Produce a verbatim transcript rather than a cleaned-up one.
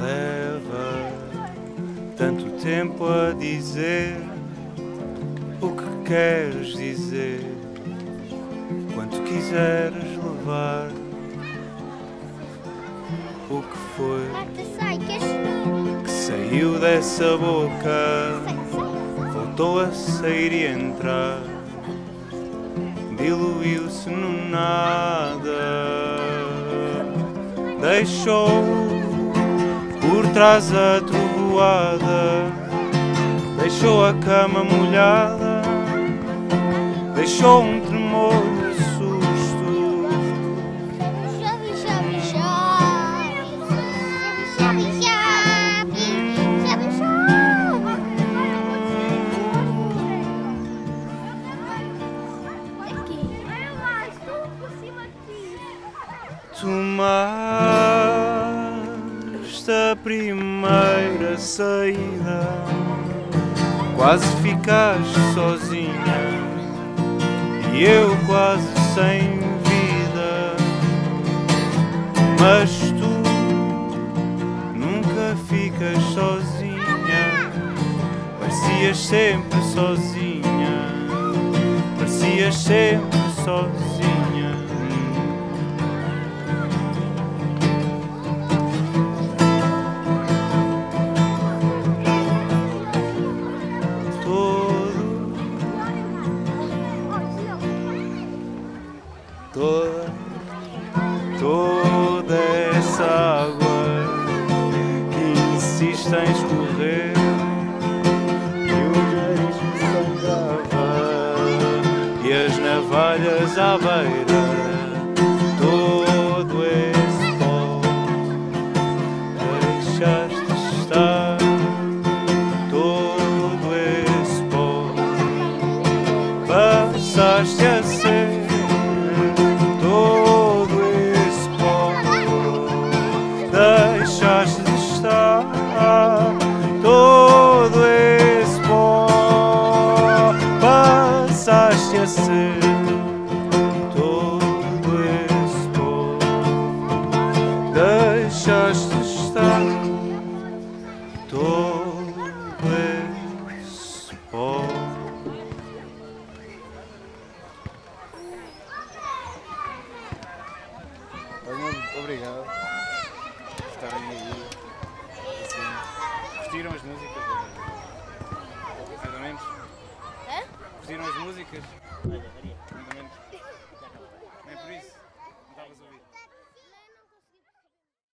Leva tanto tempo a dizer o que queres dizer, quanto quiseres levar o que foi que saiu dessa boca, voltou a sair e entrar, diluiu-se no nada, deixou por trás a trovoada, deixou a cama molhada, deixou um tremor de susto. Chove, chove, chove, chove, chove, chove, aqui. Olha lá, estou por cima de ti. Tomaste a primeira saída, quase ficaste sozinha e eu quase sem vida, mas tu nunca ficas sozinha, parecias sempre sozinha, parecias sempre sozinha. Toda, toda essa água que insiste em escorrer e o nariz me sangrava e as navalhas à beira, todo esse pó deixaste estar, todo esse pó passaste a ser. Deixaste de estar, todo esse pó passaste a ser, todo esse pó deixaste de estar, todo esse pó. Obrigado. Estarem aí, assim, curtiram as músicas? Mais ou menos? Hã? Curtiram as músicas?